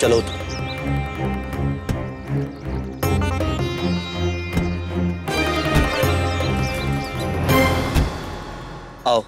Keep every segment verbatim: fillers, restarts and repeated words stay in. चलो तो। आओ।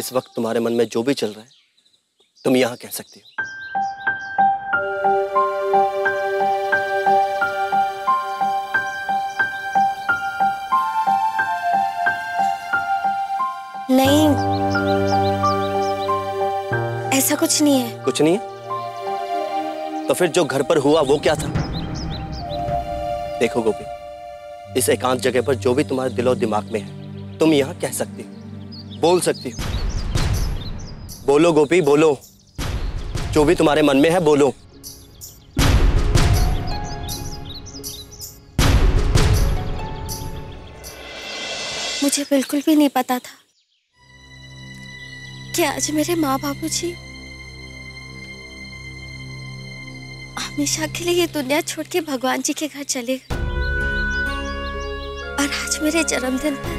इस वक्त तुम्हारे मन में जो भी चल रहा है तुम यहां कह सकती हो। नहीं, ऐसा कुछ नहीं है। कुछ नहीं है तो फिर जो घर पर हुआ वो क्या था? देखो गोपी, इस एकांत जगह पर जो भी तुम्हारे दिलो दिमाग में है तुम यहां कह सकती हो, बोल सकती हो। बोलो गोपी, बोलो, जो भी तुम्हारे मन में है बोलो। मुझे बिल्कुल भी नहीं पता था कि आज मेरे माँ बाबू जी हमेशा के लिए ये दुनिया छोड़ के भगवान जी के घर चले गए और आज मेरे जन्मदिन पर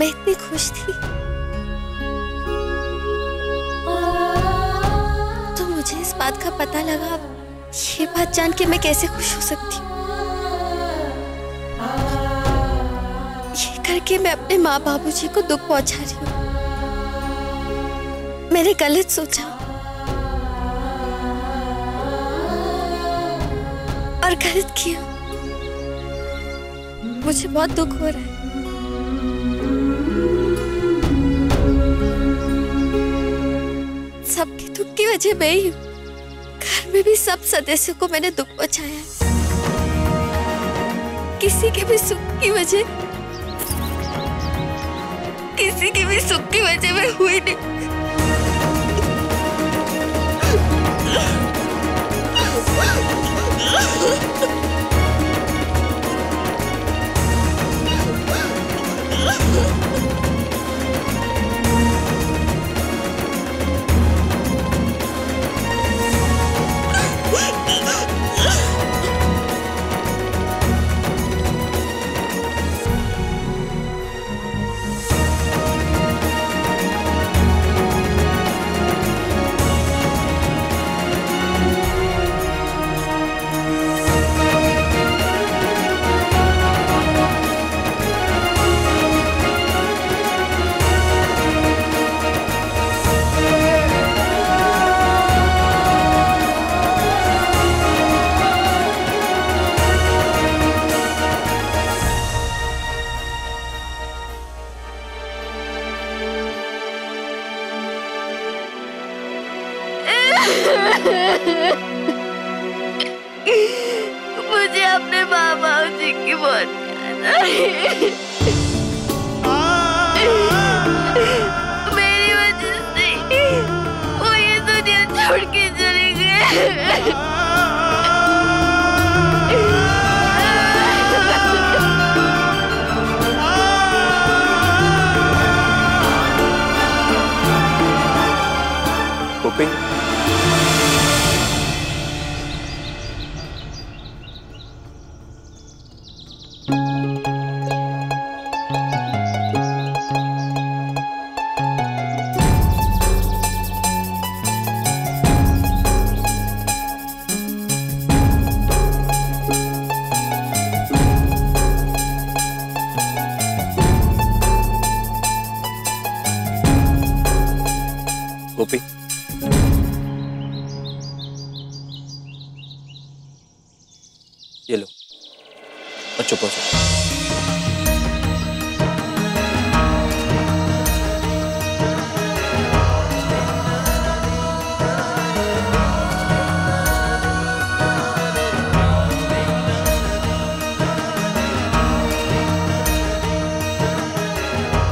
मैं इतनी खुश थी। तो मुझे इस बात का पता लगा, ये बात जान के मैं कैसे खुश हो सकती हूँ। ये करके मैं अपने माँ बाबूजी को दुख पहुंचा रही हूँ। मैंने गलत सोचा और गलत किया। मुझे बहुत दुख हो रहा है। सबके दुख की वजह मैं ही हूँ। घर में भी सब सदस्यों को मैंने दुख पहुंचाया। किसी के भी सुख की वजह किसी के भी सुख की वजह मैं हुई नहीं। मुझे अपने माँ बाबू जी की बहुत याद आई। मेरी वजह से वो ये दुनिया छोड़ के चले गए। ये लो बच्चों पहुंचो।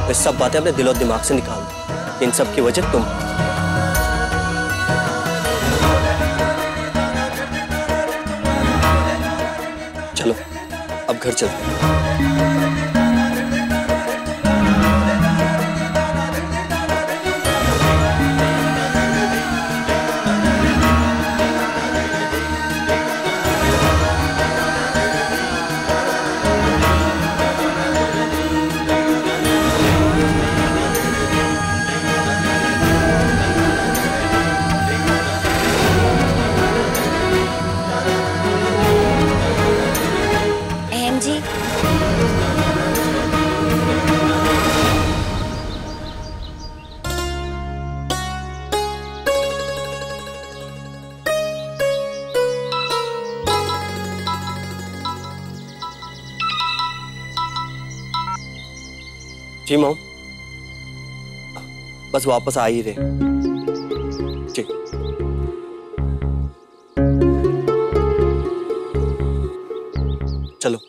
ये सब बातें अपने दिलो दिमाग से निकाल दो। इन सब की वजह तुम। चलो अब घर चलते हैं। जी मॉम, बस वापस आ ही रहे। जी चलो।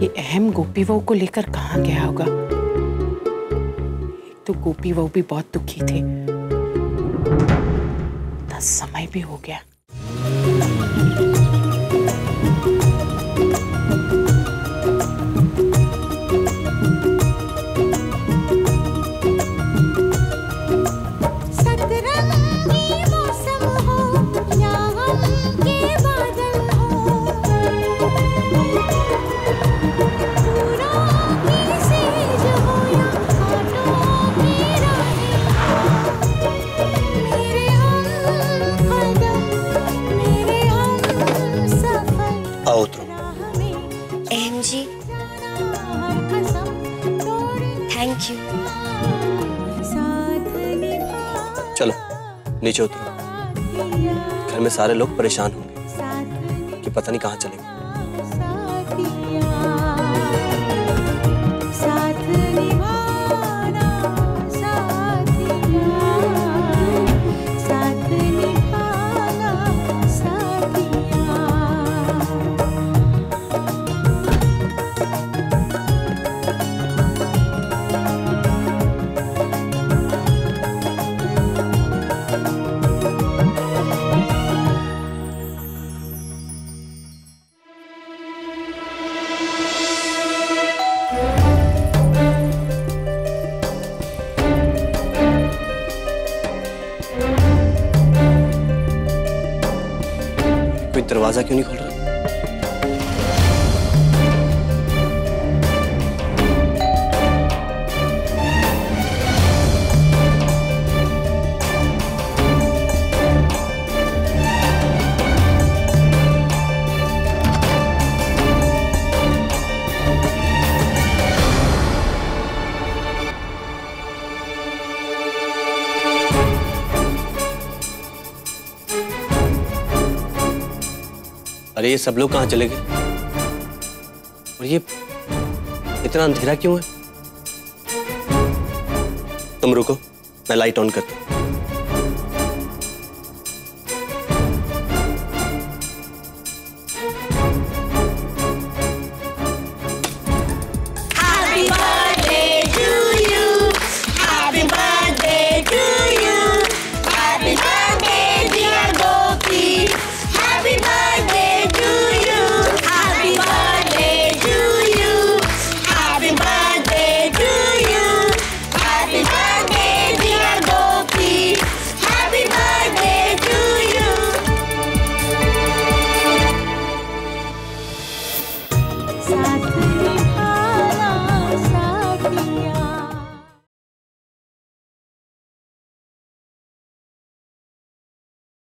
ये अहम गोपी बहू को लेकर कहाँ गया होगा? तो गोपी बहू भी बहुत दुखी थी। इतना समय भी हो गया। चलो नीचे उतरो। घर में सारे लोग परेशान होंगे कि पता नहीं कहाँ चले गए। दरवाजा क्यों नहीं खोल रहा? अरे ये सब लोग कहाँ चले गए? और ये इतना अंधेरा क्यों है? तुम रुको, मैं लाइट ऑन करता हूँ। साथ